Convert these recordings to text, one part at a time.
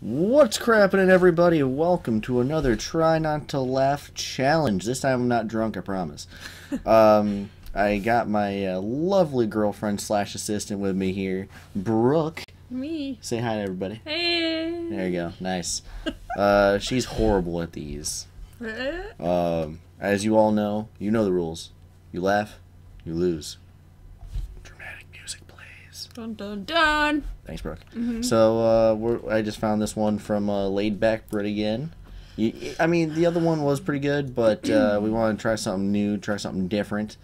What's crappin' everybody? Welcome to another Try Not to Laugh challenge. This time I'm not drunk, I promise. I got my lovely girlfriend slash assistant with me here, Brooke. Me. Say hi to everybody. Hey. There you go. Nice. She's horrible at these. As you all know, you know the rules. You laugh, you lose. Dramatic music plays. Dun dun dun. Thanks, Brooke. Mm-hmm. So I just found this one from Laidback Brit again. I mean, the other one was pretty good, but we want to try something new, try something different.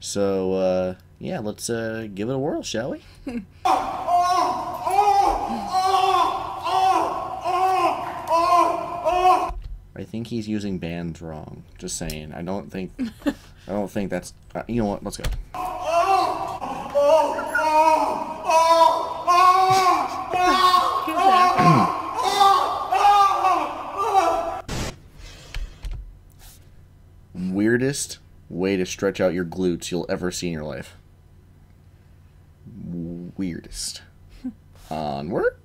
So yeah, let's give it a whirl, shall we? I think he's using bands wrong. Just saying. I don't think that's. You know what? Let's go. Weirdest way to stretch out your glutes you'll ever see in your life. Weirdest. Onward.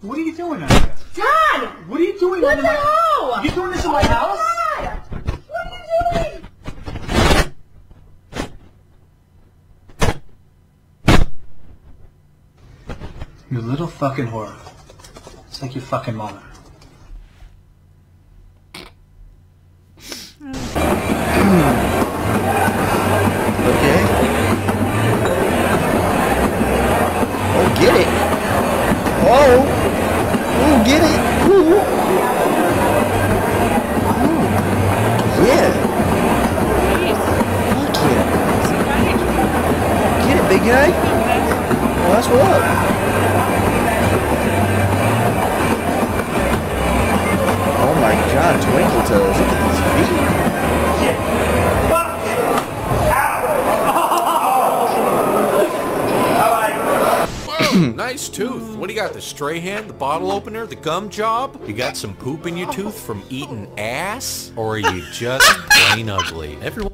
What are you doing out here? Dad! What are you doing out here? What the hell? You doing this in my house? God. What are you doing? You little fucking whore. It's like your fucking mother. Nice tooth. What do you got, the stray hand, the bottle opener, the gum job? You got some poop in your tooth from eating ass? Or are you just plain ugly? Everyone.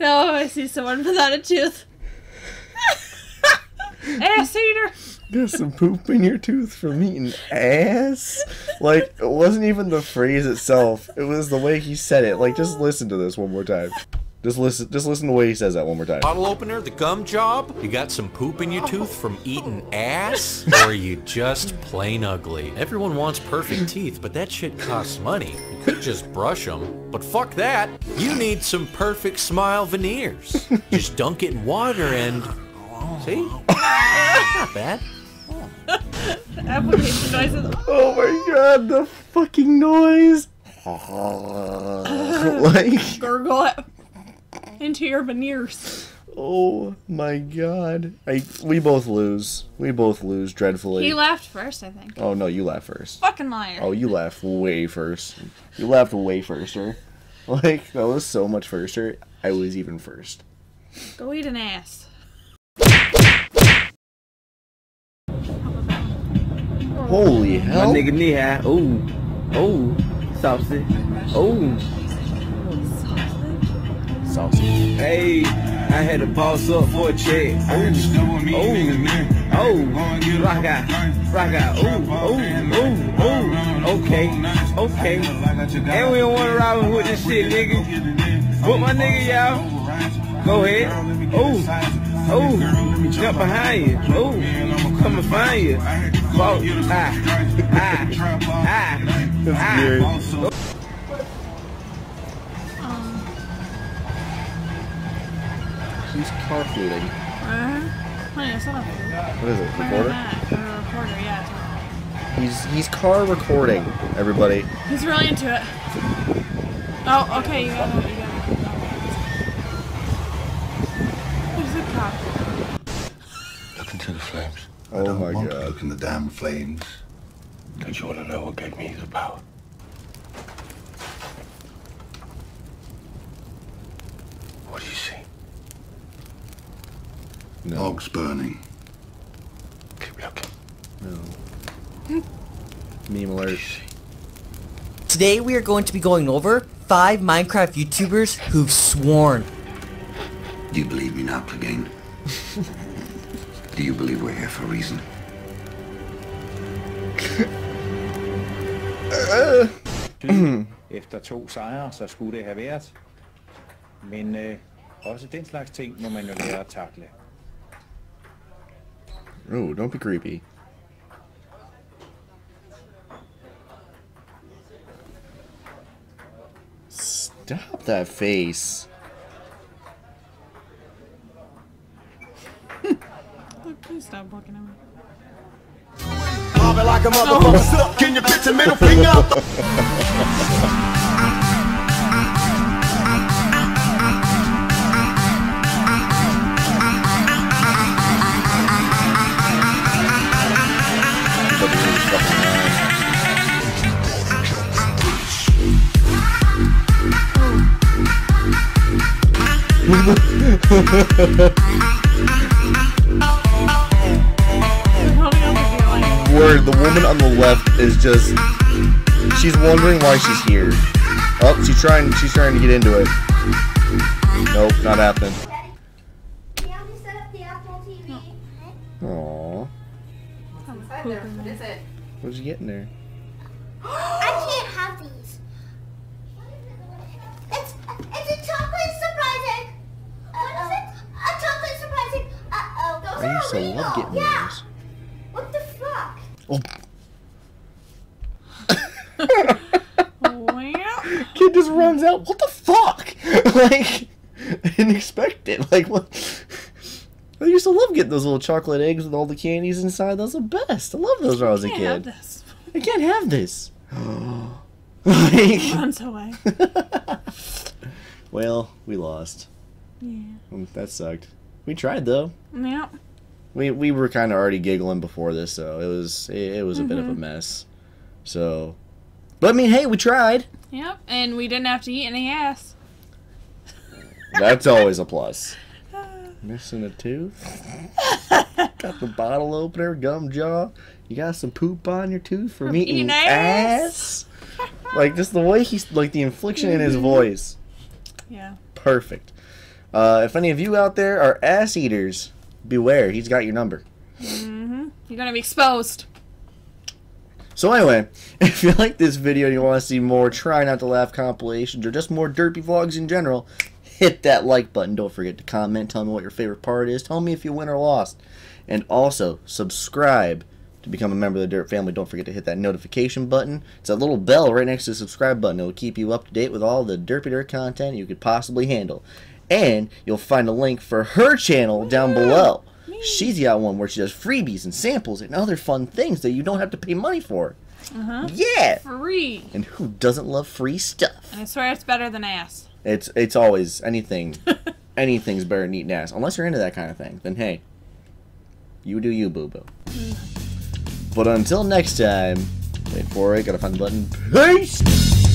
No, I see someone without a tooth. Ass eater. There's some poop in your tooth from eating ass? Like, it wasn't even the phrase itself. It was the way he said it. Like, just listen to this one more time. Just listen to the way he says that one more time. Bottle opener, the gum job. You got some poop in your tooth from eating ass? Or are you just plain ugly? Everyone wants perfect teeth, but that shit costs money. You could just brush them. But fuck that. You need some perfect smile veneers. Just dunk it in water and... See? Not bad. Application noises. Oh my god, the fucking noise. Like... Gurgle it. Into your veneers. Oh my god. We both lose. We both lose dreadfully. He laughed first, I think. Oh no, you laughed first. Fucking liar. Oh, you laughed way first. You laughed way firster. Like, that was so much firster. I was even first. Go eat an ass. Holy hell. My nigga knee high. Ooh. Ooh. Sausage. Ooh. Hey, I had to boss up for a check. Oh, rock out. Oh, okay. And we don't want to rob with this shit, nigga. But my nigga, y'all, go ahead. Oh, jump behind you. Oh, come and find you. That's weird. Who's car fluting? What is it? Recorder? Recorder, yeah. He's car recording, everybody. He's really into it. Oh, okay, you got it. There's a cop. Look into the flames. Oh my god. I don't want to look in the damn flames. Don't you want to know what gave me the power? What do you see? No. Logs burning. Keep looking. No. Meme alert. Today we are going to be going over 5 Minecraft YouTubers who've sworn. Do you believe me now, Clegane? Do you believe we're here for a reason? Efter 2 sejre, så skulle det have været. Men også den slags ting må man jo lære at takle. Oh, don't be creepy. Stop that face. Please stop looking at me. Bobbing like a motherfucker. Can you picture middle finger? Word, the woman on the left is just, she's wondering why she's here. Oh, she's trying to get into it. Nope, not happening. Aww. What did you get in there? I can't have these. It's a chocolate surprise egg. What is it? A chocolate surprise egg. Uh-oh. Those are so love getting those. What the fuck? Oh. Kid just runs out. What the fuck? Like, I didn't expect it. Like, what? I used to love getting those little chocolate eggs with all the candies inside. Those are the best. I love those when I was a kid. I can't have this. Like, runs away. Well, we lost. Yeah. That sucked. We tried though. Yeah. We were kind of already giggling before this, so it was a bit of a mess. So, but I mean, hey, we tried. Yep, and we didn't have to eat any ass. That's always a plus. Missing a tooth. Got the bottle opener, gum jaw. You got some poop on your tooth from eating ass. Like just the way he's like the infliction in his voice. Yeah. Perfect. If any of you out there are ass eaters, beware. He's got your number. You're gonna be exposed. So anyway, if you like this video and you want to see more Try Not to Laugh compilations or just more derpy vlogs in general, hit that like button. Don't forget to comment. Tell me what your favorite part is. Tell me if you win or lost. And also, subscribe to become a member of the Derp family. Don't forget to hit that notification button. It's that little bell right next to the subscribe button. It'll keep you up to date with all the Derpy Derp content you could possibly handle. And you'll find a link for her channel down below. She's got one where she does freebies and samples and other fun things that you don't have to pay money for. Yeah. Free. And who doesn't love free stuff? And I swear it's better than ass. It's always anything, anything's better than eating ass. Unless you're into that kind of thing, then hey, you do you, boo boo. But until next time, wait for it. Gotta find the button. Peace.